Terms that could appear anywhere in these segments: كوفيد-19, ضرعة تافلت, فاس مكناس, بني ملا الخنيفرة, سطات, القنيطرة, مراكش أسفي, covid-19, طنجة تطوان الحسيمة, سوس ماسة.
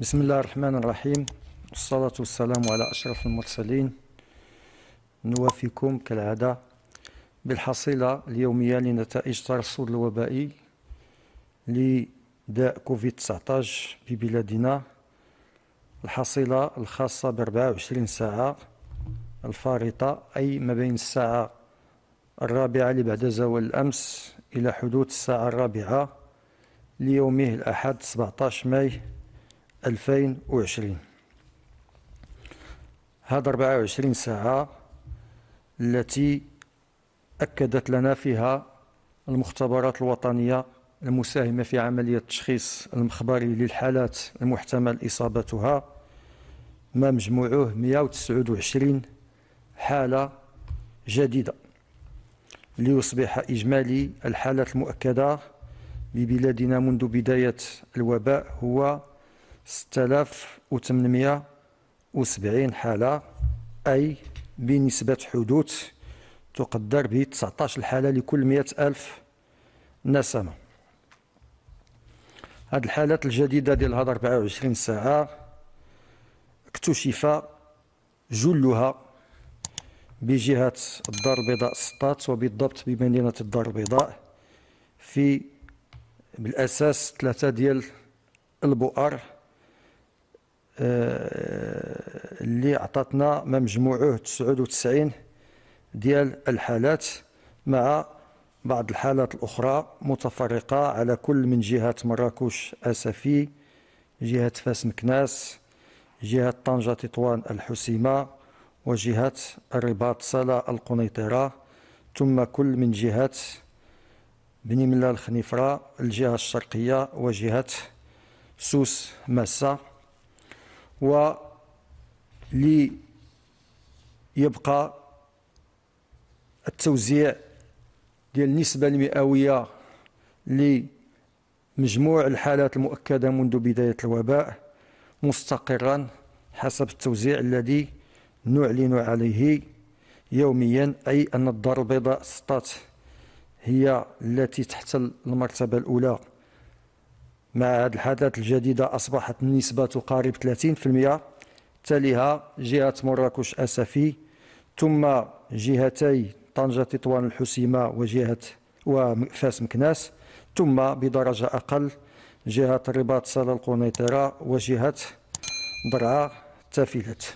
بسم الله الرحمن الرحيم، والصلاة والسلام على أشرف المرسلين. نوافيكم كالعادة بالحصيلة اليومية لنتائج الترصد الوبائي لداء كوفيد-19 ببلادنا، الحصيلة الخاصة ب 24 ساعة الفارطة، أي ما بين الساعة الرابعة لبعد زوال الأمس إلى حدود الساعة الرابعة ليومه الأحد 17 ماي 2020. هذا 24 ساعة التي أكدت لنا فيها المختبرات الوطنية المساهمة في عملية التشخيص المخبري للحالات المحتمل إصابتها، ما مجموعه 129 حالة جديدة، ليصبح إجمالي الحالات المؤكدة ببلادنا منذ بداية الوباء هو 6870 حالة، أي بنسبة حدوث تقدر ب 19 حالة لكل 100,000 نسمة. هاد الحالات الجديدة ديال هاد 24 ساعة اكتشف جلها بجهة الدار البيضاء سطات، وبالضبط بمدينة الدار البيضاء في بالأساس 3 ديال البؤر اللي عطاتنا ما مجموعه 99 ديال الحالات، مع بعض الحالات الأخرى متفرقة على كل من جهة مراكش أسفي، جهة فاس مكناس، جهة طنجة تطوان الحسيمة، وجهة الرباط صلى القنيطرة، ثم كل من جهة بني ملا الخنيفرة الجهة الشرقية وجهة سوس ماسة. وليبقى التوزيع ديال النسبة المئوية لمجموع الحالات المؤكدة منذ بداية الوباء مستقرا حسب التوزيع الذي نعلن عليه يوميا، أي أن الدار البيضاء سطات هي التي تحتل المرتبة الأولى. مع هذه الحالات الجديدة أصبحت النسبة تقارب 30%، تليها جهة مراكش أسفي، ثم جهتي طنجة تطوان الحسيمة وجهة وفاس مكناس، ثم بدرجة أقل جهة الرباط صلى القنيطرة وجهة ضرعة تافلت.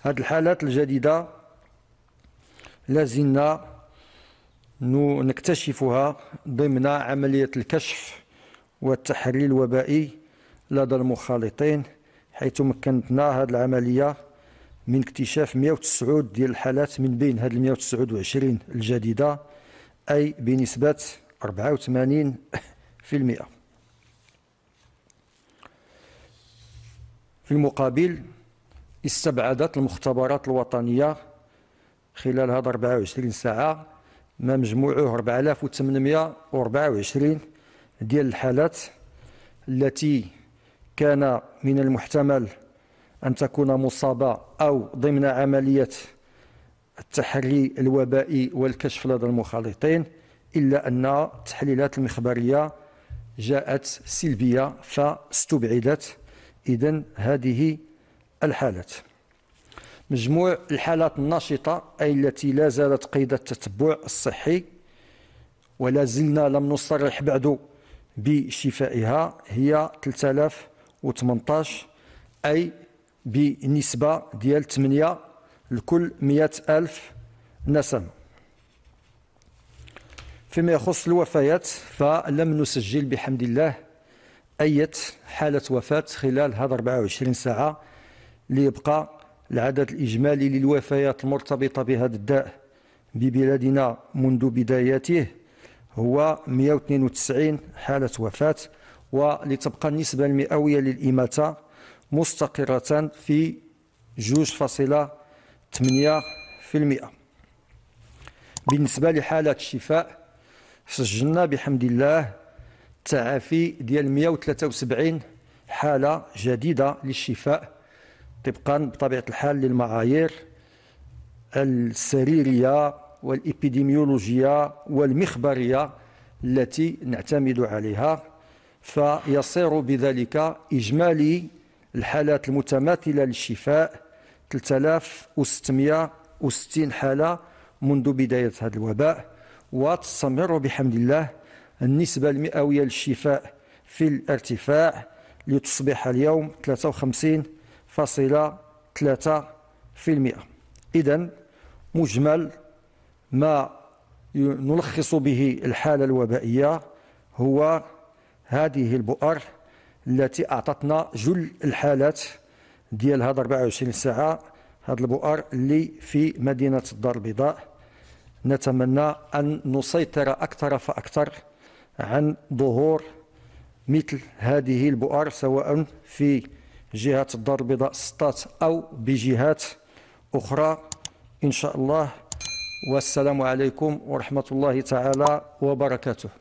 هذه الحالات الجديدة لازلنا نكتشفها ضمن عملية الكشف والتحري الوبائي لدى المخالطين، حيث مكنتنا هذه العملية من اكتشاف 109 ديال الحالات من بين هذه 129 الجديدة، أي بنسبة 84%. في المقابل استبعدت المختبرات الوطنية خلال هذه 24 ساعة ما مجموعه 4824 ديال الحالات التي كان من المحتمل أن تكون مصابة أو ضمن عملية التحري الوبائي والكشف لدى المخالطين، إلا أن التحليلات المخبرية جاءت سلبية فاستبعدت إذن هذه الحالات. مجموع الحالات النشطة، أي التي لا زالت قيد التتبع الصحي ولا زلنا لم نصرح بعد بشفائها، هي 3018، أي بنسبة ديال 8 لكل 100,000 نسمة. فيما يخص الوفيات فلم نسجل بحمد الله أي حالة وفاة خلال هذه 24 ساعة، ليبقى العدد الإجمالي للوفيات المرتبطة بهذا الداء ببلادنا منذ بدايته هو 192 حالة وفاة، ولتبقى النسبة المئوية للإماتة مستقرة في 2.8%. بالنسبة لحالات الشفاء سجلنا بحمد الله تعافي ديال 173 حالة جديدة للشفاء، طبقا بطبيعة الحال للمعايير السريرية والإبيديميولوجية والمخبرية التي نعتمد عليها، فيصير بذلك إجمالي الحالات المتماثلة للشفاء 3660 حالة منذ بداية هذا الوباء، وتستمر بحمد الله النسبة المئوية للشفاء في الارتفاع لتصبح اليوم 53.3%. إذن مجمل ما نلخص به الحالة الوبائية هو هذه البؤر التي أعطتنا جل الحالات ديال هذا 24 ساعة، هذا البؤر اللي في مدينة الدار البيضاء. نتمنى أن نسيطر أكثر فأكثر عن ظهور مثل هذه البؤر سواء في جهة الدار البيضاء سطات أو بجهات أخرى إن شاء الله. والسلام عليكم ورحمة الله تعالى وبركاته.